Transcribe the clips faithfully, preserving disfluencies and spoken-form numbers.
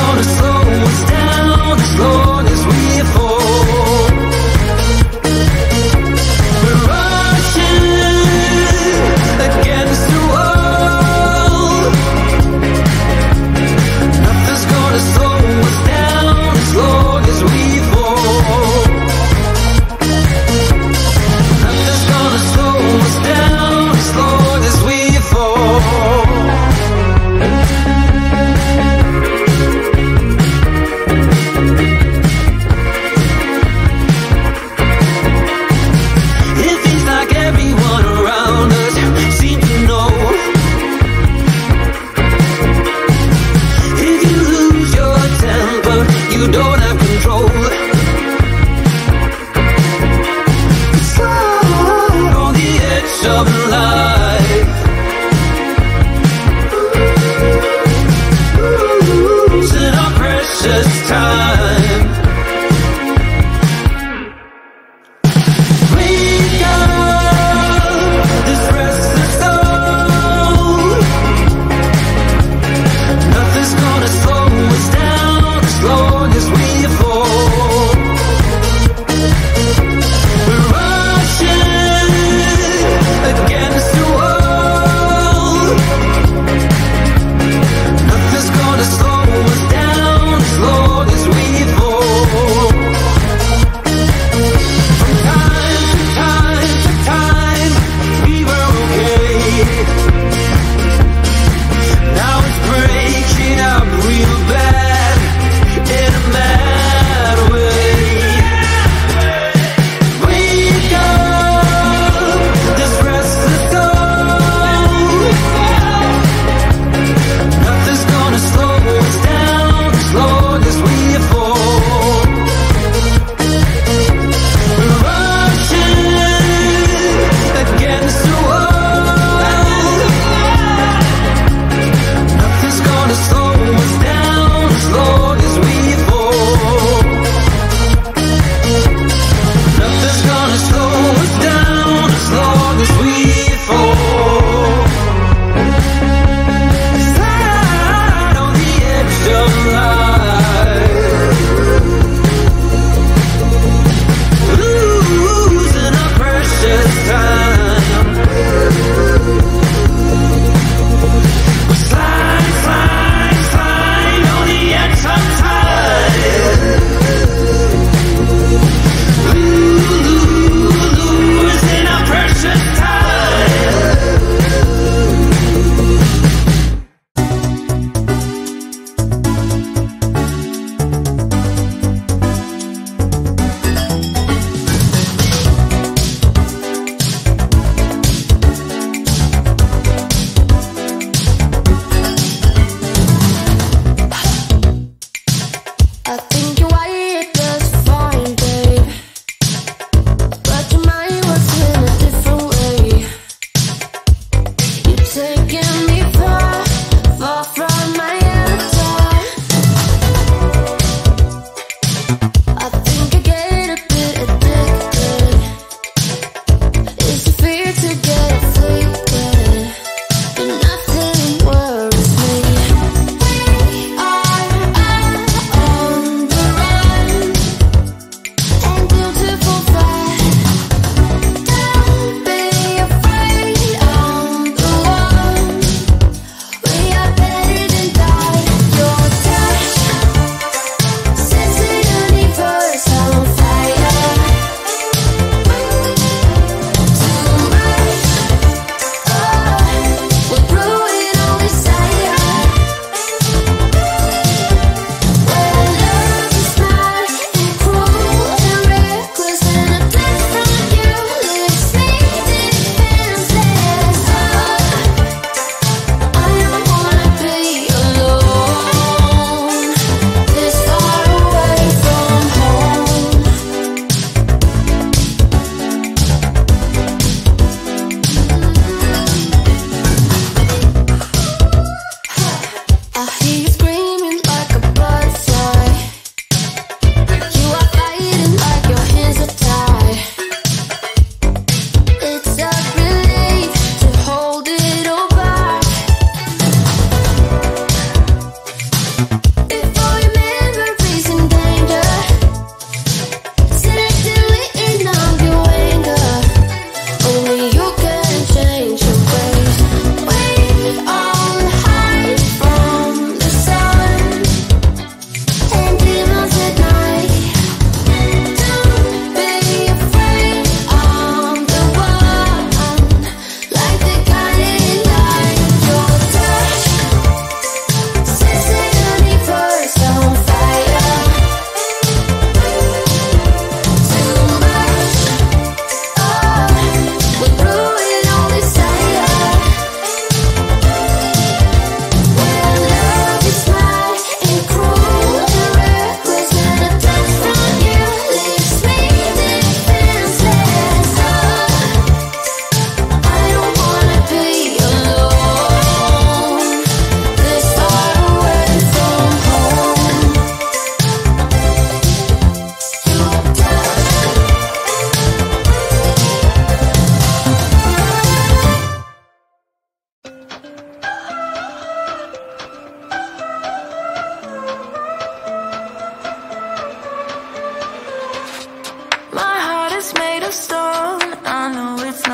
gonna slow us down as long as we fall. We're rushing against the wall. Nothing's gonna slow us down as long as we fall. Nothing's gonna slow us down as long as we fall. Slow us down as long as we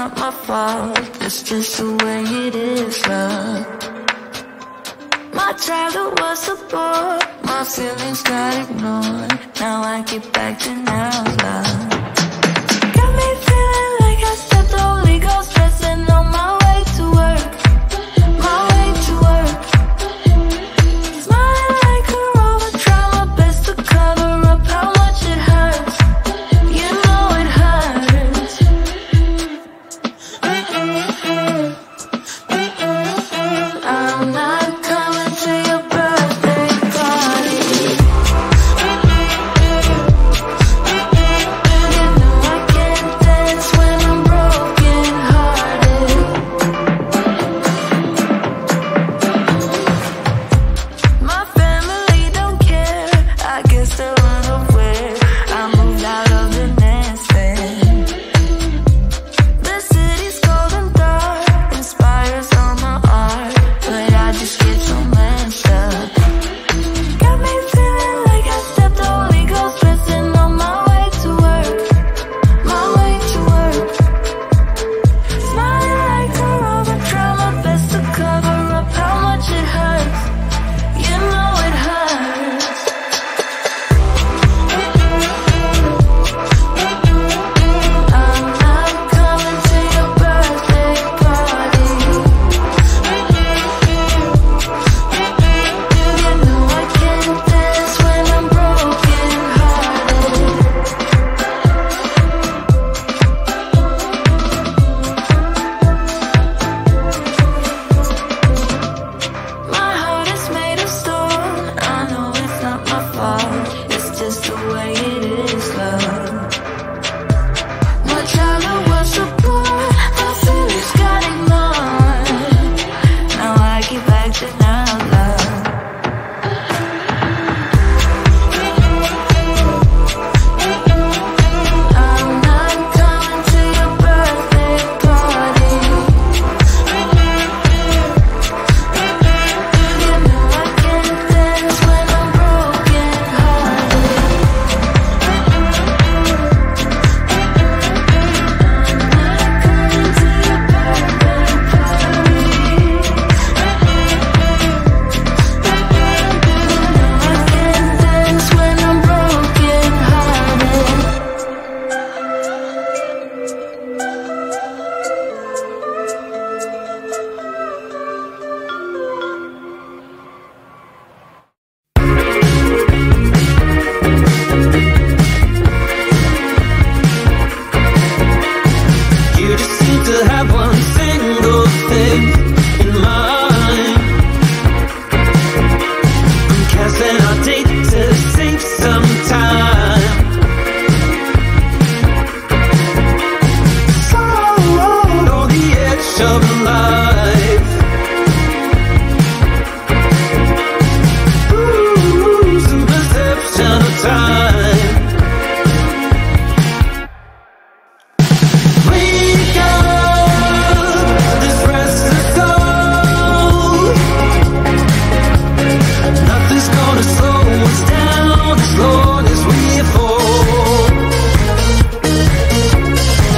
not my fault, it's just the way it is, love. My childhood was a bore, my feelings got ignored. Now I get back to now, love. Got me feeling like I stepped the Holy Ghost, dressing on my way to work, my way to work. Smiling like a rover, try my best to cover up how much it hurts. You know it hurts. I'm not coming to your birthday party. You know I can't dance when I'm broken hearted. My family don't care, I guess they're unaware. I moved out of the nest then. The city's cold and dark, inspires all my art, but I just get so messed up. Got me feeling like I stepped the Holy Ghost, dressing on my way to work, my way to work. Smiling like a rover, try my best to cover up how much it hurts. You know it hurts. I'm not coming to your birthday party. You know I can't dance when I'm broken hearted. My heart is made of stone, I know it's not my fault, it's just the way it is, love. My childhood was so poor, my feelings got ignored. Now I get back to now, love. I'm not coming to your birthday party. You know I can't dance when I'm broken hearted. I'm not coming to your birthday party. You know I can't dance when I'm broken hearted. You just seem to have one single thing in mind. I'm casting our date to save some time. So on the edge of life, losing perception of time. Wake up, this restless soul. Nothing's gonna slow us down as long as we fall.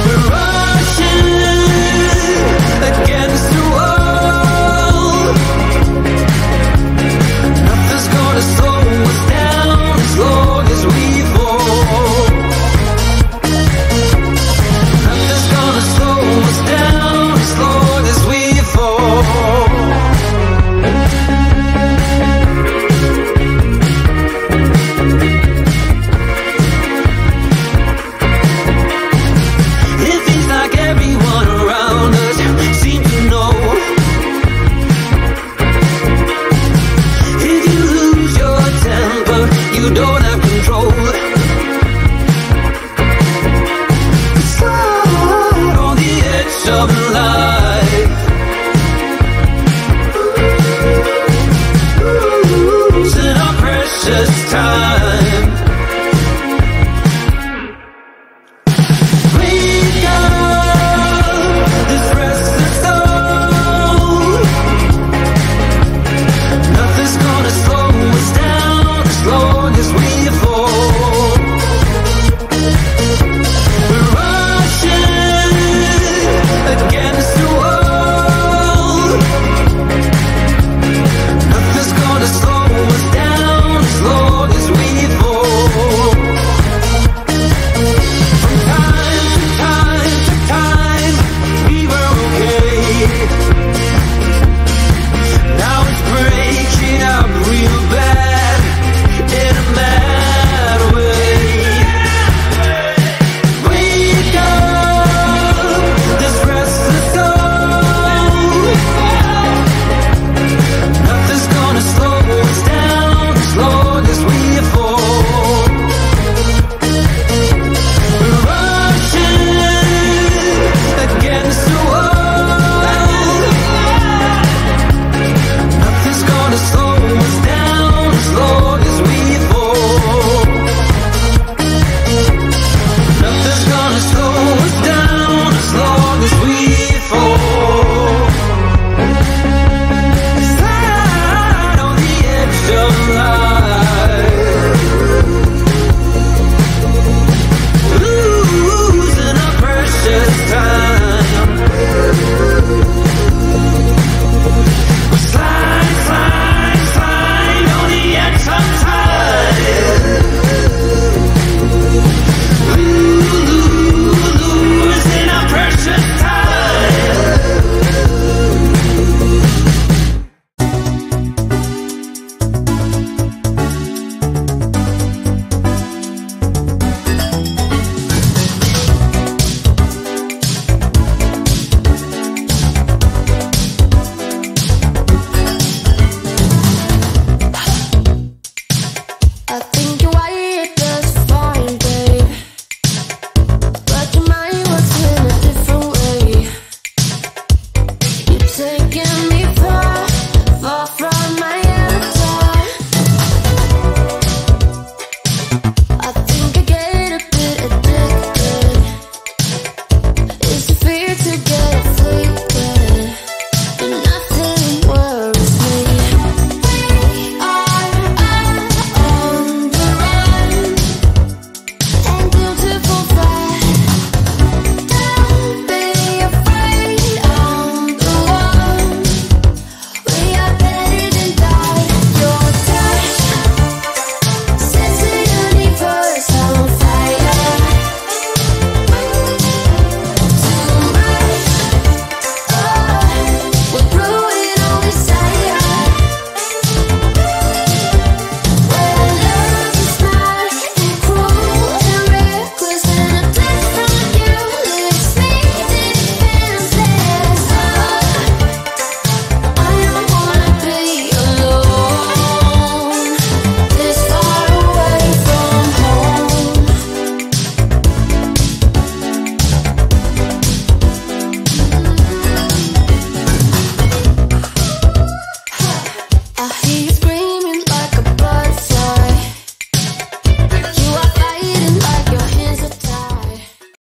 We're rushing against the wall. Nothing's gonna slow us down as long as we fall. Nothing's gonna slow us down as long as we fall. It seems like everyone around us seems to know. If you lose your temper, you don't have control. Slide on the edge of life, losing our precious time.